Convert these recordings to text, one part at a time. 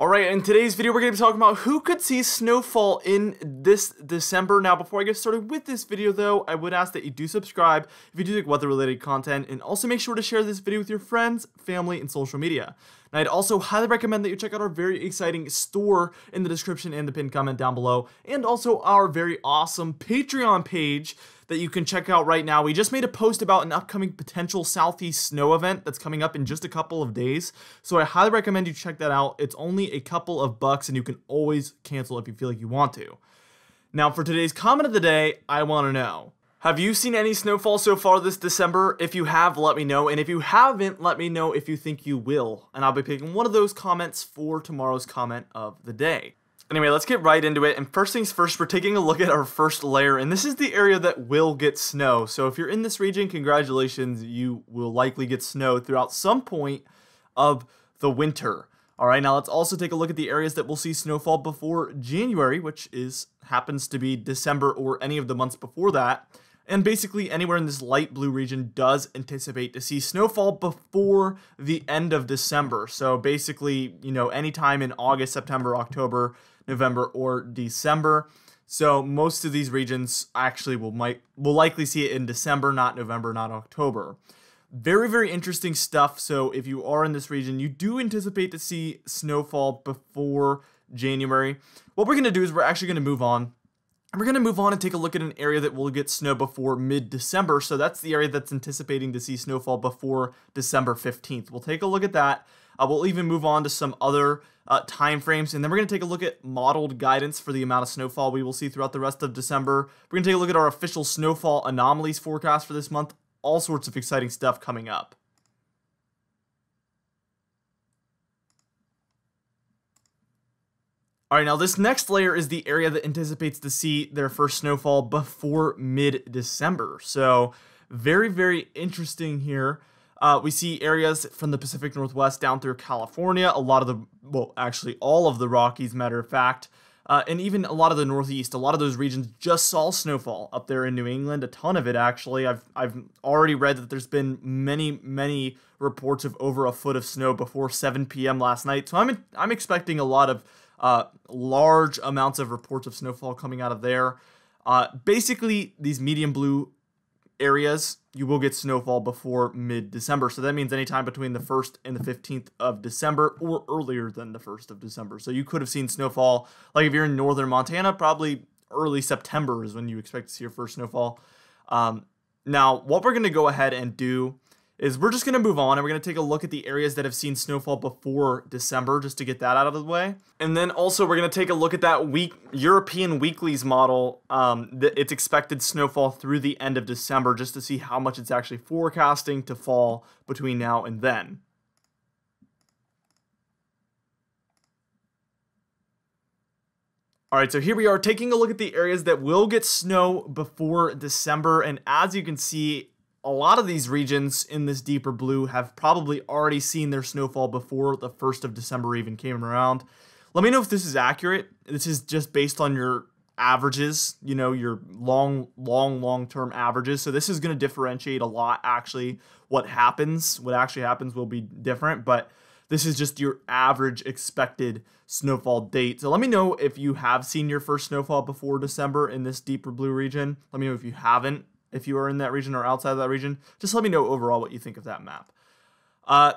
Alright, in today's video we're going to be talking about who could see snowfall in this December. Now, before I get started with this video though, I would ask that you do subscribe if you do like weather related content, and also make sure to share this video with your friends, family, and social media. And I'd also highly recommend that you check out our very exciting store in the description and the pinned comment down below, and also our very awesome Patreon page that you can check out right now. We just made a post about an upcoming potential Southeast snow event that's coming up in just a couple of days, so I highly recommend you check that out. It's only a couple of bucks and you can always cancel if you feel like you want to. Now for today's comment of the day, I want to know, have you seen any snowfall so far this December? If you have, let me know, and if you haven't, let me know if you think you will, and I'll be picking one of those comments for tomorrow's comment of the day. Anyway, let's get right into it, and first things first, we're taking a look at our first layer, and this is the area that will get snow. So if you're in this region, congratulations, you will likely get snow throughout some point of the winter. Alright, now let's also take a look at the areas that will see snowfall before January, which happens to be December or any of the months before that. And basically anywhere in this light blue region does anticipate to see snowfall before the end of December. So basically, you know, anytime in August, September, October, November, or December. So most of these regions actually will likely see it in December, not November, not October. Very, very interesting stuff. So if you are in this region, you do anticipate to see snowfall before January. What we're going to do is we're actually going to move on. And we're going to move on and take a look at an area that will get snow before mid-December. So that's the area that's anticipating to see snowfall before December 15th. We'll take a look at that. We'll even move on to some other time frames, and then we're going to take a look at modeled guidance for the amount of snowfall we will see throughout the rest of December. We're going to take a look at our official snowfall anomalies forecast for this month. All sorts of exciting stuff coming up. Alright, now this next layer is the area that anticipates to see their first snowfall before mid-December. So, very, very interesting here. We see areas from the Pacific Northwest down through California, a lot of the, well, actually all of the Rockies, matter of fact, and even a lot of the Northeast. A lot of those regions just saw snowfall up there in New England, a ton of it actually. I've already read that there's been many, many reports of over a foot of snow before 7 p.m. last night, so I'm expecting a lot of large amounts of reports of snowfall coming out of there. Basically, these medium blue areas, you will get snowfall before mid-December. So that means anytime between the 1st and the 15th of December, or earlier than the 1st of December. So you could have seen snowfall, like if you're in northern Montana, probably early September is when you expect to see your first snowfall. Now, what we're going to go ahead and do is we're just going to move on, and we're going to take a look at the areas that have seen snowfall before December, just to get that out of the way. And then also we're going to take a look at that European Weeklies model, its expected snowfall through the end of December, just to see how much it's actually forecasting to fall between now and then. Alright, so here we are taking a look at the areas that will get snow before December, and as you can see, a lot of these regions in this deeper blue have probably already seen their snowfall before the 1st of December even came around. Let me know if this is accurate. This is just based on your averages, you know, your long-term averages. So this is going to differentiate a lot, actually. What actually happens will be different, but this is just your average expected snowfall date. So let me know if you have seen your first snowfall before December in this deeper blue region. Let me know if you haven't. If you are in that region or outside of that region, just let me know overall what you think of that map.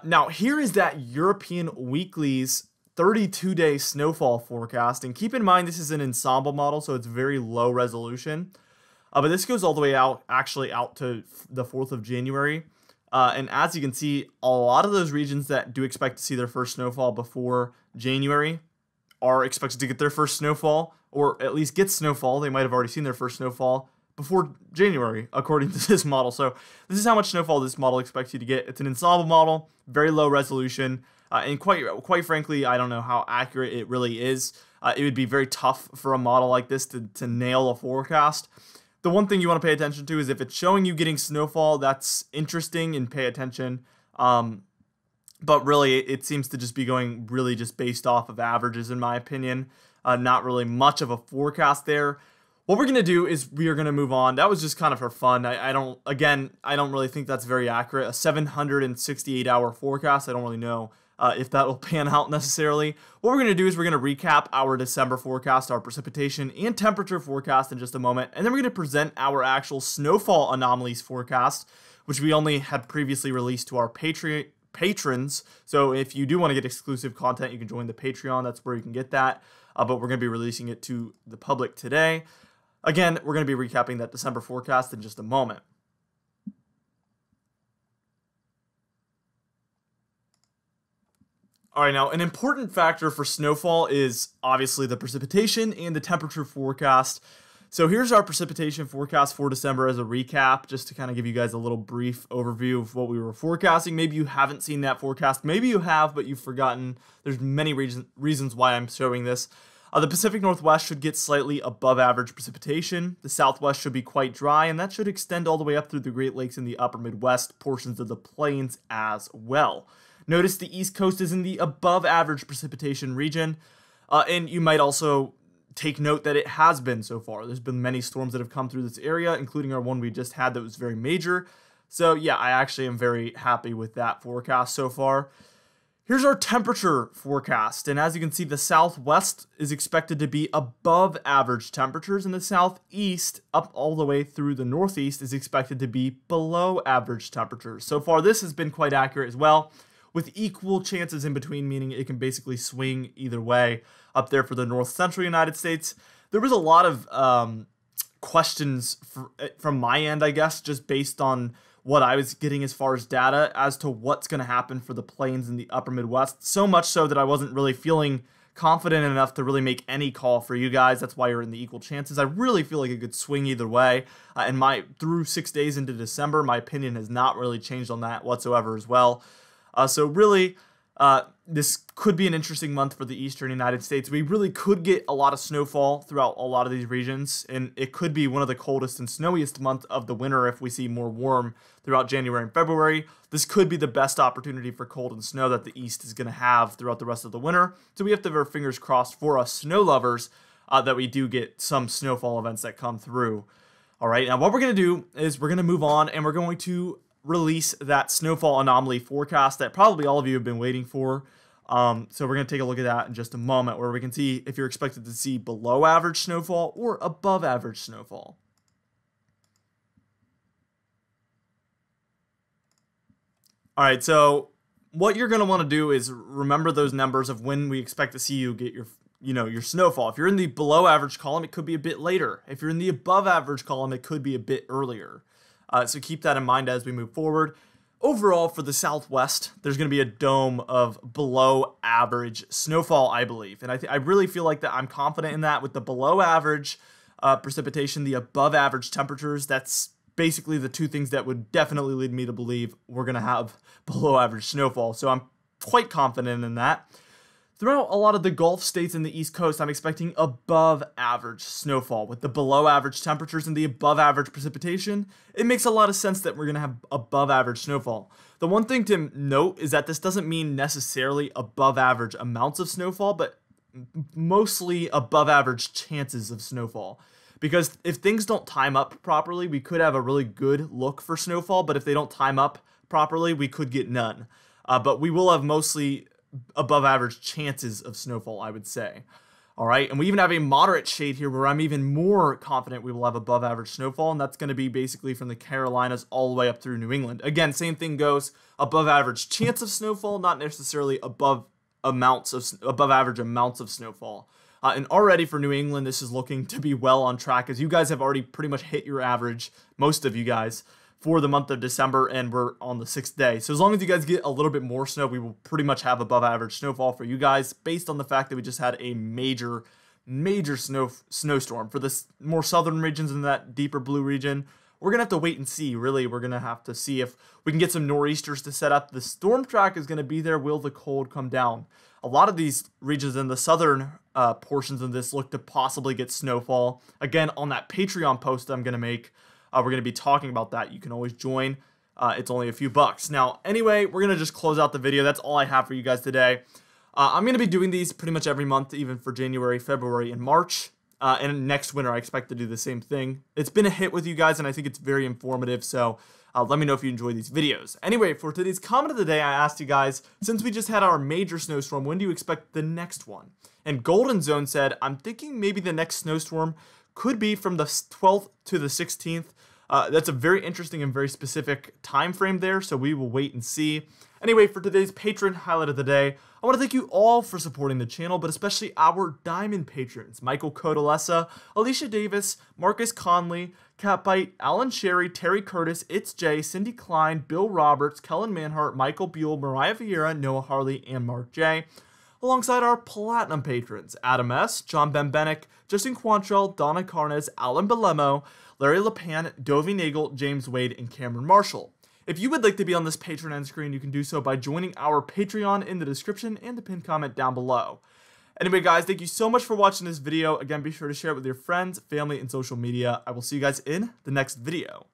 Now, here is that European Weeklies 32-day snowfall forecast. And keep in mind, this is an ensemble model, so it's very low resolution. But this goes all the way out, actually out to the 4th of January. And as you can see, a lot of those regions that do expect to see their first snowfall before January are expected to get their first snowfall, or at least get snowfall. They might have already seen their first snowfall before January, according to this model. So this is how much snowfall this model expects you to get. It's an ensemble model, very low resolution, and quite frankly, I don't know how accurate it really is. It would be very tough for a model like this to nail a forecast. The one thing you want to pay attention to is if it's showing you getting snowfall, that's interesting, and pay attention. But really, it seems to just be going really just based off of averages, in my opinion. Not really much of a forecast there. What we're going to do is we are going to move on. That was just kind of for fun. I don't really think that's very accurate. A 768-hour forecast, I don't really know if that will pan out necessarily. What we're going to do is we're going to recap our December forecast, our precipitation and temperature forecast in just a moment. And then we're going to present our actual snowfall anomalies forecast, which we only had previously released to our Patreon patrons. So if you do want to get exclusive content, you can join the Patreon. That's where you can get that. But we're going to be releasing it to the public today. Again, we're going to be recapping that December forecast in just a moment. All right, now an important factor for snowfall is obviously the precipitation and the temperature forecast. So here's our precipitation forecast for December as a recap, just to kind of give you guys a little brief overview of what we were forecasting. Maybe you haven't seen that forecast. Maybe you have, but you've forgotten. There's many reasons why I'm showing this. The Pacific Northwest should get slightly above average precipitation. The Southwest should be quite dry, and that should extend all the way up through the Great Lakes and the upper Midwest portions of the plains as well. Notice the East Coast is in the above average precipitation region, and you might also take note that it has been so far. There's been many storms that have come through this area, including our one we just had that was very major. So yeah, I actually am very happy with that forecast so far. Here's our temperature forecast. And as you can see, the Southwest is expected to be above average temperatures, and the Southeast up all the way through the Northeast is expected to be below average temperatures. So far, this has been quite accurate as well, with equal chances in between, meaning it can basically swing either way up there for the north central United States. There was a lot of questions from my end, I guess, just based on what I was getting as far as data as to what's going to happen for the plains in the upper Midwest, so much so that I wasn't really feeling confident enough to really make any call for you guys. That's why you're in the equal chances. I really feel like it could swing either way, and through 6 days into December, my opinion has not really changed on that whatsoever as well. So really, this could be an interesting month for the eastern United States. We really could get a lot of snowfall throughout a lot of these regions, and it could be one of the coldest and snowiest months of the winter if we see more warm throughout January and February. This could be the best opportunity for cold and snow that the East is going to have throughout the rest of the winter. So we have to have our fingers crossed for us snow lovers that we do get some snowfall events that come through. All right, now what we're going to do is we're going to move on, and we're going to release that snowfall anomaly forecast that probably all of you have been waiting for. So we're going to take a look at that in just a moment, where we can see if you're expected to see below average snowfall or above average snowfall. All right, so what you're going to want to do is remember those numbers of when we expect to see you get your snowfall. If you're in the below average column, it could be a bit later. If you're in the above average column, it could be a bit earlier. So keep that in mind as we move forward. Overall, for the Southwest, there's going to be a dome of below average snowfall, I believe. And I really feel like that I'm confident in that with the below average precipitation, the above average temperatures. That's basically the two things that would definitely lead me to believe we're going to have below average snowfall. So I'm quite confident in that. Throughout a lot of the Gulf states and the East Coast, I'm expecting above average snowfall with the below average temperatures and the above average precipitation. It makes a lot of sense that we're going to have above average snowfall. The one thing to note is that this doesn't mean necessarily above average amounts of snowfall, but mostly above average chances of snowfall. Because if things don't time up properly, we could have a really good look for snowfall, but if they don't time up properly, we could get none. But we will have mostly above average chances of snowfall, I would say. All right, and we even have a moderate shade here where I'm even more confident we will have above average snowfall, and that's going to be basically from the Carolinas all the way up through New England. Again, same thing goes, above average chance of snowfall, not necessarily above average amounts of snowfall. And already for New England, this is looking to be well on track, as you guys have already pretty much hit your average, most of you guys, for the month of December, and we're on the 6th day. So as long as you guys get a little bit more snow, we will pretty much have above average snowfall for you guys, based on the fact that we just had a major, major snowstorm. For the more southern regions in that deeper blue region, we're going to have to wait and see. Really, we're going to have to see if we can get some nor'easters to set up. The storm track is going to be there. Will the cold come down? A lot of these regions in the southern portions of this look to possibly get snowfall. Again, on that Patreon post I'm going to make, we're going to be talking about that. You can always join. It's only a few bucks. Now, anyway, we're going to just close out the video. That's all I have for you guys today. I'm going to be doing these pretty much every month, even for January, February, and March. And next winter, I expect to do the same thing. It's been a hit with you guys, and I think it's very informative, so let me know if you enjoy these videos. Anyway, for today's comment of the day, I asked you guys, since we just had our major snowstorm, when do you expect the next one? And Golden Zone said, I'm thinking maybe the next snowstorm could be from the 12th to the 16th. That's a very interesting and very specific time frame there, so we will wait and see. Anyway, for today's patron highlight of the day, I want to thank you all for supporting the channel, but especially our Diamond patrons, Michael Codalesa, Alicia Davis, Marcus Conley, Catbite, Alan Sherry, Terry Curtis, It's Jay, Cindy Klein, Bill Roberts, Kellen Manhart, Michael Buell, Mariah Vieira, Noah Harley, and Mark J. Alongside our Platinum patrons, Adam S., John Benbenek, Justin Quantrell, Donna Carnes, Alan Belemo, Larry LePan, Dovey Nagel, James Wade, and Cameron Marshall. If you would like to be on this Patreon end screen, you can do so by joining our Patreon in the description and the pinned comment down below. Anyway guys, thank you so much for watching this video. Again, be sure to share it with your friends, family, and social media. I will see you guys in the next video.